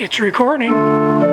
It's recording.